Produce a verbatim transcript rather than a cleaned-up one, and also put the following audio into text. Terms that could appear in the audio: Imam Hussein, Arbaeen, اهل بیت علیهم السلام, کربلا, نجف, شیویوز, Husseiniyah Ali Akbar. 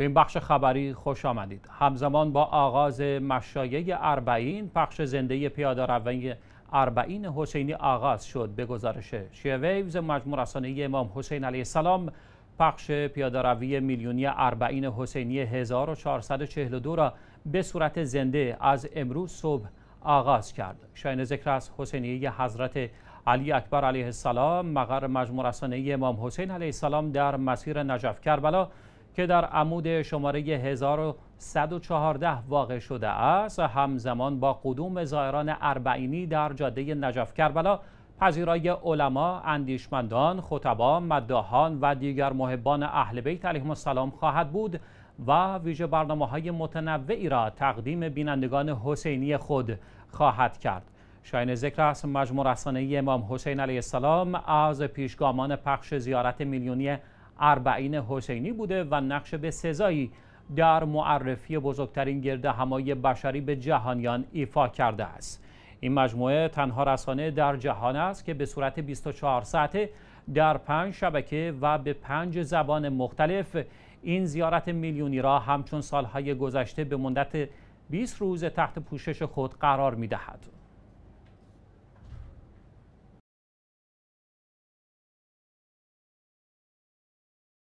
به این بخش خبری خوش آمدید. همزمان با آغاز مشایع اربعین، پخش زنده پیاده‌روی اربعین حسینی آغاز شد. به گزارش شیویوز، مجموع رسانه‌ای امام حسین علیه السلام، پخش پیاده‌روی میلیونی اربعین حسینی هزار و چهارصد و چهل و دو را به صورت زنده از امروز صبح آغاز کرد. شایان ذکر از حسینیه حضرت علی اکبر علیه السلام، مقر مجموع رسانه‌ای امام حسین علیه السلام در مسیر نجف کربلا که در عمود شماره هزار و صد و چهارده واقع شده است، همزمان با قدوم زائران اربعینی در جاده نجف کربلا، پذیرای علما، اندیشمندان، خطبا، مداحان و دیگر محبان اهل بیت علیهم السلام خواهد بود و ویژه برنامه‌های متنوعی را تقدیم بینندگان حسینی خود خواهد کرد. شایان ذکر است مجموع رسانه‌ای امام حسین علیه السلام از پیشگامان پخش زیارت میلیونی اربعین حسینی بوده و نقش به سزایی در معرفی بزرگترین گردهمایی بشری به جهانیان ایفا کرده است. این مجموعه تنها رسانه در جهان است که به صورت بیست و چهار ساعته در پنج شبکه و به پنج زبان مختلف این زیارت میلیونی را همچون سالهای گذشته به مدت بیست روز تحت پوشش خود قرار می‌دهد.